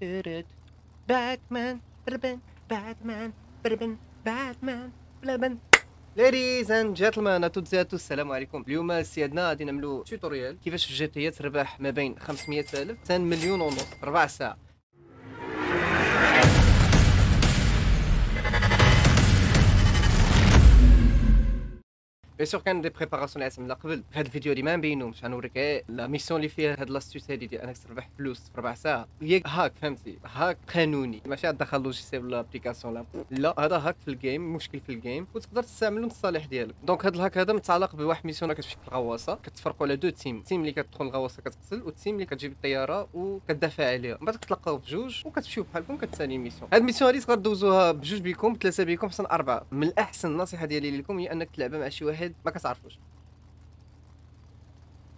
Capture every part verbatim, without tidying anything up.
باتمان بربن باتمان بربن باتمان بلبن. Ladies and gentlemen à toutes et à tous, السلام عليكم. اليوم السيادنا غادي نعملو توتوريال كيفاش في جي تي تربح ما بين خمسمية ألف حتى مليون ونص ربع ساعة. بيان سور كان دي بريباراسيون اللي عسمنا قبل في هذا الفيديو اللي ما نبينوش، غنوريك غير لا ميسيون اللي فيها هاد لاستوس هادي ديال انك تربح فلوس في ربع ساعه. هي هاك، فهمتي، هاك قانوني، ماشي دخل لوجيسيال ولا ابليكاسيون لا لا، هذا هاك في الجيم، مشكل في الجيم وتقدر تستعملو للصالح ديالك. دونك هاد الهاك هذا متعلق بواحد ميسيون كتمشي في الغواصه، كتفرقوا على دو تيم، التيم اللي كتدخل الغواصه كتقتل والتيم اللي كتجيب الطياره وكتدافع عليها، من بعد كتلاقاو بجوج وكتمشيو بحالكم كتسالي ميسيون. هاد الميسيون هادي تقدر دوزوها بجوج بكم، ثلاثه بكم، حتى اربعه. من الاحسن النصيحه ديالي لكم هي انك تلعبها مع شي واحد ما كتعرفوش.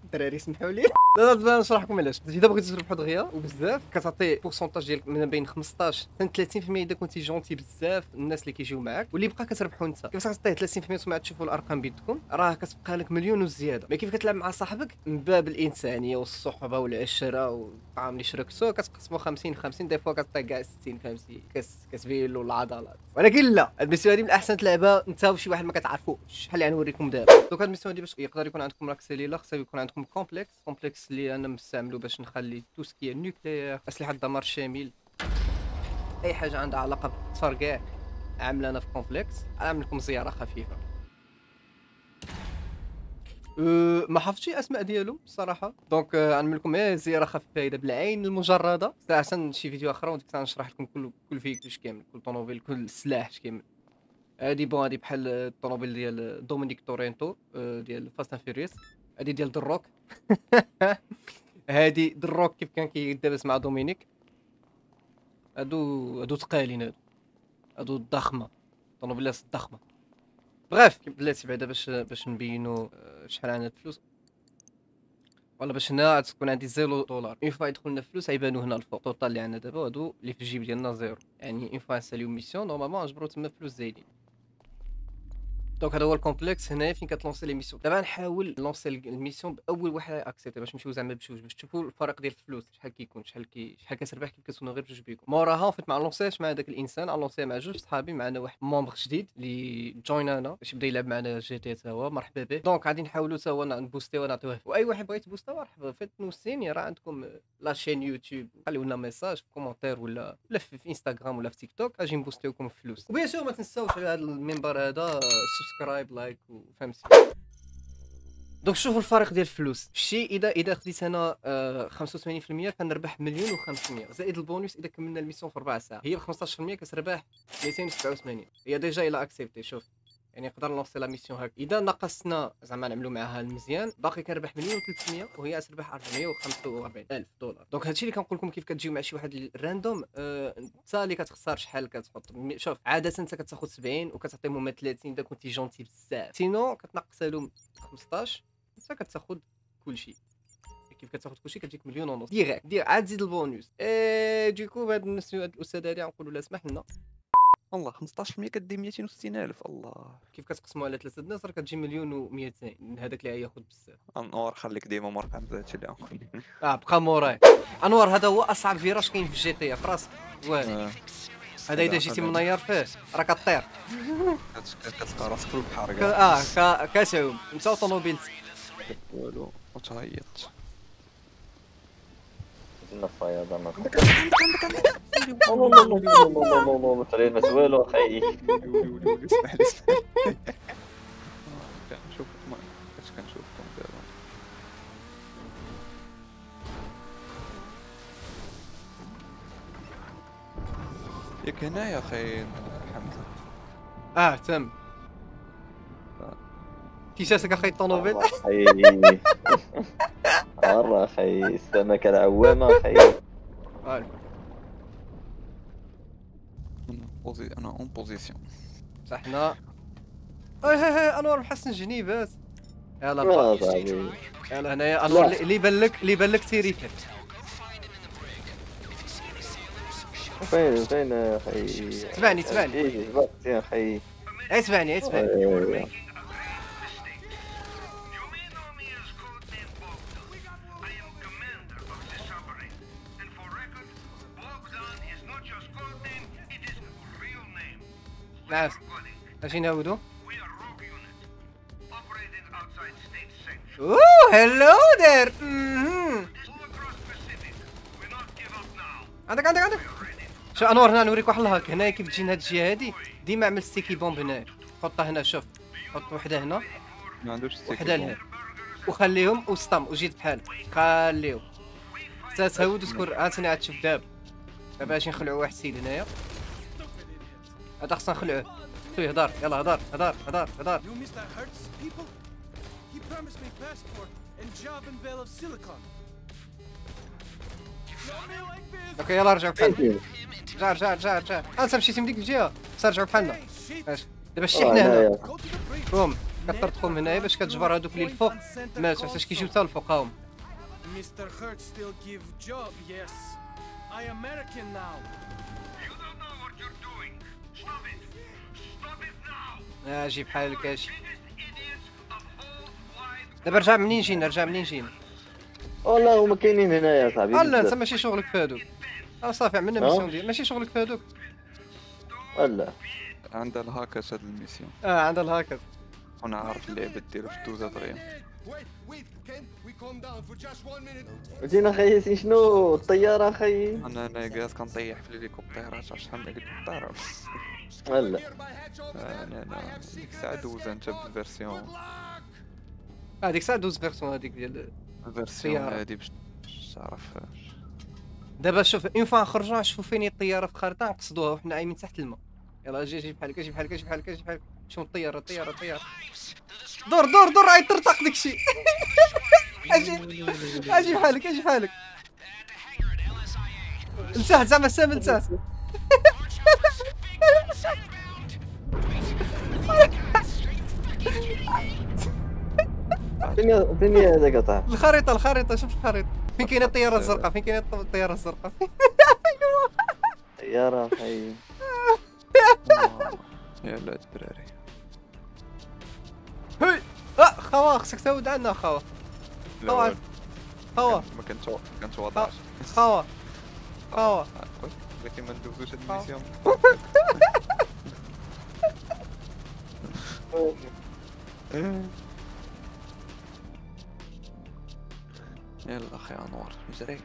الدراري سمحوا لي، لا لا نشرح لكم علاش. اذا بغيتي تربحوا دغيا وبزاف كتعطي بورسونتاج ديالك من بين خمسطاش حتى ثلاثين في المية اذا كنتي جونتي بزاف الناس اللي كيجيو معاك، واللي بقى كتربحوا انت. كيفاش كتعطيه ثلاثين في المية وما تشوفوا الارقام بيدكم، راه كتبقى لك مليون وزياده. ما كيف كتلعب مع صاحبك من باب الانسانيه والصحبه والعشره والطعام اللي شركتو كتقسموا خمسين خمسين، دي فوا كتعطي كاع ستين، فهمتي، كتبين له العضلات. ولكن لا، الميسيون هذه من الاحسن تلعبها انت وشي واحد ما كتعرفوش، شحال اللي غنوريكم دابا. دوك هاد الميسيون هذه باش يقدر يكون عندكم راك سليله، خصو يكون عندكم كومبلكس. كومبلكس اللي انا مستعملو باش نخلي تو سكي نوكليير، اسلحه الدمار الشامل، اي حاجه عندها علاقه بالتصار كاع عامله انا في كومبلكس. غنعمل لكم زياره خفيفه. أه ما حفظتش الاسماء ديالهم الصراحه، دونك غنعمل لكم غير زياره خفيفه هيدا بالعين المجرده، حتى شي فيديو اخر وديك الساعه نشرح لكم كل كل فيكل كامل، كل طونوبيل، كل سلاح كامل. هادي بون، هادي بحال الطونوبيل ديال دومينيك تورينتو ديال فاست اند فيريوس، هادي ديال دروك هادي دروك كيف كان كيدابس مع دومينيك. هادو هادو ثقالين، هادو هادو الضخمه، طونوبيلات الضخمه. بغاف بلاتي بعدا باش باش نبينو شحال عندنا الفلوس، والله باش هنا تكون عندي زيرو دولار. اون فوا يدخل لنا الفلوس غيبانو هنا الفوق. الطوطال اللي عندنا دابا هادو اللي في الجيب ديالنا زيرو، يعني اون فوا نساليو ميسيون نورمالمون نجبرو تما فلوس زايدين. دونك هذا هو الكومبلكس، هنايا فين كتلونسي لي ميسيون. دابا غنحاول نلونسي الميسيون باول واحد اكسيتي باش نمشيو زعما بجوج، باش تشوفوا الفرق ديال الفلوس شحال كيكون، شحال كي شحال كتربح كيف كتكونوا غير بجوج بيكم. موراها فاش ما لونسيش مع داك الانسان، لونسي مع جوج صحابي، معنا واحد مومبر جديد اللي جوينانا باش يبدا يلعب معنا جي تي تا هو، مرحبا به. دونك غادي نحاولوا تا هو نبوستيوه نعطيوه، واي واحد بغيت يبوستيوه مرحبا فات نوسيني، راه عندكم لاشين يوتيوب، خليو لنا ميساج في كومونتير ولا ولا في انستغرام ولا في تيك توك، اجي نبوستيوكم الفلوس. وبيان سور ما تنساوش على هذا المنبر هذا سبسكرايب لايك وفهمتي. دونك شوفوا الفرق ديال الفلوس. شي اذا اذا خديت انا آه خمسة وثمانين في المية كنربح مليون و500 زائد البونوس اذا كملنا الميسيون في ربع ساعه، هي ب خمسطاش في المية كتربح مئتين وسبعة وثمانين. هي ديجا الى اكسبتي، شوف يعني نقدر نوصل لا ميسيون هكا. اذا نقصنا زعما نعملو معها المزيان باقي كنربح مليون و300 وهي كتربح أربعمية وخمسة وأربعين ألف دولار. دونك هادشي اللي كنقول لكم كيف كتجيو مع شي واحد راندوم، انت اللي كتختار شحال كتحط. شوف عاده انت كتاخذ سبعين وكتعطيهم هما ثلاثين اذا كنتي جونتي بزاف، سينو كتنقص لهم خمسطاش، انت كتاخذ كلشي. كيف كتاخذ كلشي كتجيك مليون ونص ديريكت، دير عاد تزيد البونوس. اي دوكو بهاد الاستاذ هادي غنقولوا لها سمح لنا الله خمسطاش في المية كدي مئتين وستين ألف. الله، كيف كتقسموا على ثلاثه الناس راه كتجي مليون و200. هذاك اللي غياخذ بزاف. انور خليك ديما مرحبا بهادشي اللي غنقول. اه بقى موراي انور، هذا هو اصعب فيراج كاين في الجي تي في راسك. واه هذا اذا جيتي منير فيه راه كطير، كتلقى راسك في البحر كاع. اه كتعوم انت وطوموبيلتك والو وتهيط لا فايض. انا والله والله والله والله ترينا والو اخي. اسمح لي اسمح لي كنشوفكم اش كنشوفكم دابا. ياك هنايا اخي الحمد لله. اه تم كيشاسك اخي الطونوبيل. مرة اخي السمكة العوامة اخي. انا اون بوزيسيون بصح حنا ايه انور محسن جنيبات. يلا بقى يلا هنايا انور، اللي بان لك اللي بان لك تيريفات. فين فين اخي؟ تبعني تبعني اخي، اتبعني اتبعني. ناس ناسين أوي دول. أوه هلو ذير. عندك عندك عندك شو انور هنا نوريك واحد الهاك. هنايا كيف تجي هاد الجهه هادي ديما عمل ستيكي بومب هنايا، حطها هنا شوف، حط وحده هنا ما عندوش ستيكي وحده لهنا وخليهم وسطم وجيت بحال خليهم حتى تهود وتكون عاتني عاد تشوف. دابا دابا اش نخلعوا واحد السيد هنايا، هذا خصنا نخلعوه خويا. هضر يلا هضر هضر هضر هضر. اوكي يلا رجعوا بحالنا، رجع رجع رجع رجع. انت مشيتي من ديك الجهه رجعوا بحالنا. اش دابا شحنا هنا قوم كثرت قوم هنايا باش كتجبر هذوك اللي الفوق ماتوا حتى كيجيو حتى لفوق. هاهم مستر هيرت ستيل جيف جوب. يس اي امريكان ناو يو دونت نو وات يور دوينغ. ستوب ات ستوب ات ناو. اجي بحال الكاش دابا. رجع منين جينا، رجع منين جينا. والله هما كاينين هنايا يا صاحبي. لا انت ماشي شغلك في هادوك. اه صافي عملنا ميسيون ديال ماشي شغلك في هادوك. لا عندها الهاكرز هاد الميسيون. اه عندها الهاكرز. انا عارف اللعبه ديالو في دوزة دغيا. جينا خيسين شنو الطياره خي. انا انا جالس كنطيح في الهليكوبتيرات شحال من الهليكوبتيرات. لا انا انا ديك الساعه دوزة انت بالفيرسيون. اه ديك الساعه دوز فيرسيون هاديك ديال الفيرسيون هادي باش تعرف. دابا شوف اون فوا نخرجوا نشوفوا فين الطياره في الخريطه نقصدوها وحنا عايمين تحت الماء. يلا جي جي بحال هكا، جي بحال هكا، جي بحال هكا، جي بحال هكا. شوف الطياره الطياره الطياره دور دور دور عاد ترتاق داكشي. اجي اجي بحال هكا، اجي بحال هكا لتحت زعما سامي لتحت. فين فين هذاك عطاه الخريطه الخريطه. شوف الخريطه فين كاينه الطياره الزرقاء، فين كاينه الطياره الزرقاء. طياره حي. يلا الدراري هي اه خوا خصك تعود عندنا خوا. خوا خوا ما كنتو كنتوضعش خوا خوا بغيتي ما ندوزوش هاد الميسيون. يلا اخي انور مزري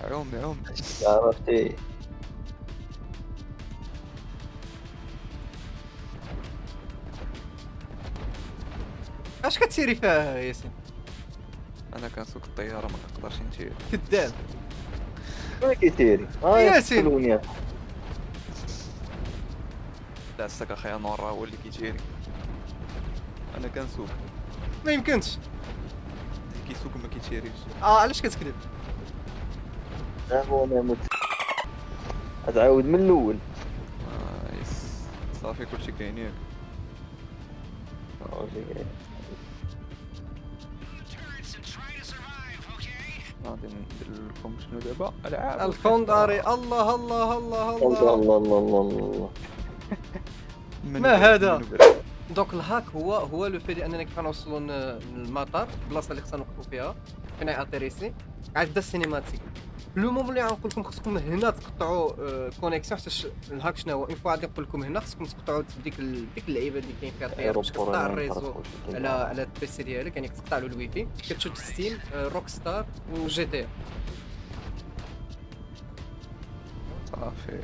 عوم عوم عرفتي. اش كتسيري فيها ياسين؟ انا كنسوق الطياره ما كنقدرش نتير. كذاب ما كيتيري ياسين. لا السك اخي انور هو اللي كيتيري، انا كنسوق. ما يمكنش كيسوق ما كيتيريش. اه علاش كتكذب؟ لا هو انا مت غتعاود من الاول. اه يس صافي كلشي كاين ياك. اوكي غادي ندير لكم شنو دابا العاب الكونداري. الله الله الله الله الله الله الله. ما هذا دوك الهاك هو هو لو في اننا كيف غنوصلوا للمطار البلاصه اللي خصنا نوقفوا فيها فين غيأطيريسي عاد بدا السينيماتيك لو مومون اللي غنقول لكم خصكم هنا تقطعوا الكونيكسيون. حتى الهاك شنو هو اون فوا غادي نقول لكم هنا خصكم تقطعوا ديك ديك اللعيبه اللي كاين فيها الطياره باش تقطع الريزو على على البي سي ديالك، يعني تقطع له الواي فاي. كتشوف ستيم روك ستار وجي تي صافي.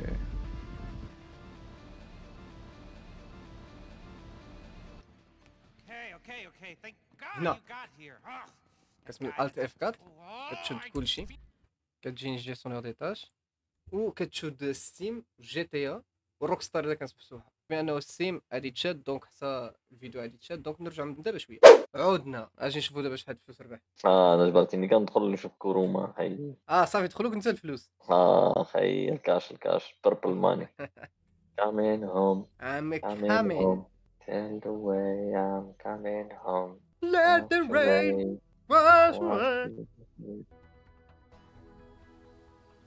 هنا كتسمي الت اف أربعة كتشد كلشي، كتجي جيستيونير ديتاج وكتشد ستيم جي تي اي والروك ستار اذا كانت مفتوحه. بما انه ستيم غادي تشاد دونك حتى الفيديو غادي تشاد دونك نرجع من دابا شويه. عودنا اجي نشوفوا دابا شحال الفلوس ربحت. اه انا جبرتيني كندخل نشوف كوروما حي. اه صافي دخلوك انت الفلوس. اه حي الكاش الكاش بيربل ماني. كامين هوم عمك كامين. Tell the way I'm coming home. Let the rain wash away.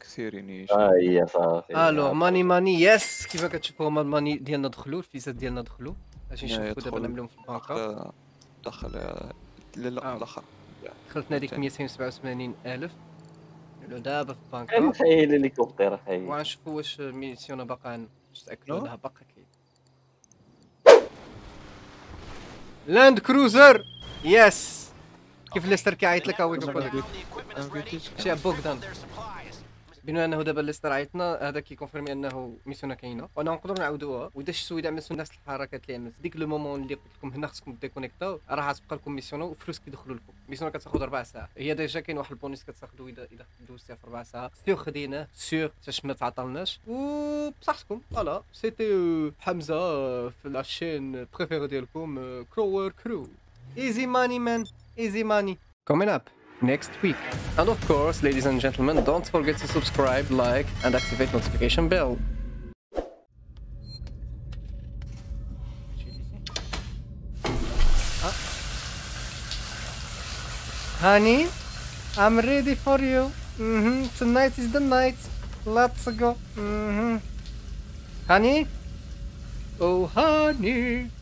كثيرينيش. أي صافي. ألو ماني ماني يس كيف كتشوفوا هما الماني ديالنا دخلوا الفيزات ديالنا دخلوا. اش نشوفوا دابا نعملهم في البنكة. دخل لا الآخر. دخلتنا ديك مئتين وسبعة وثمانين ألف. دابا في البنكة. أنا خايل الهليكوبتر خايل. وغنشوفوا واش ميسيون باقا عندنا. تأكلوا لها باقا كاين. لاند كروزر يس. كيف ليستر كيعيط لك هو كيقول لك شي بوغدان، بما انه دابا ليستر عيطنا هذا كيكونفيرمي انه ميسيون كاينه وانا نقدروا نعاودوها. واذا شي سويد عملتوا نفس الحركات اللي عملت ديك لو مومون اللي قلت لكم هنا خصكم ديكونيكتاو، راه غتبقى لكم ميسيون وفلوس كيدخلوا لكم. ميسيون كتاخذ أربع ساعات، هي ديجا كاين واحد البونيس كتاخذوا اذا اذا دوزتيها في أربع ساعات سيو خديناه سيغ باش ما تعطلناش. وبصحتكم فوالا سيتي حمزه في لاشين بريفيري ديالكم كروور كرو. ايزي ماني مان، ايزي ماني coming up next week. And of course, ladies and gentlemen, don't forget to subscribe, like, and activate notification bell. Huh? Honey, I'm ready for you. Mm-hmm. Tonight is the night. Let's go. Mm-hmm. Honey? Oh, honey.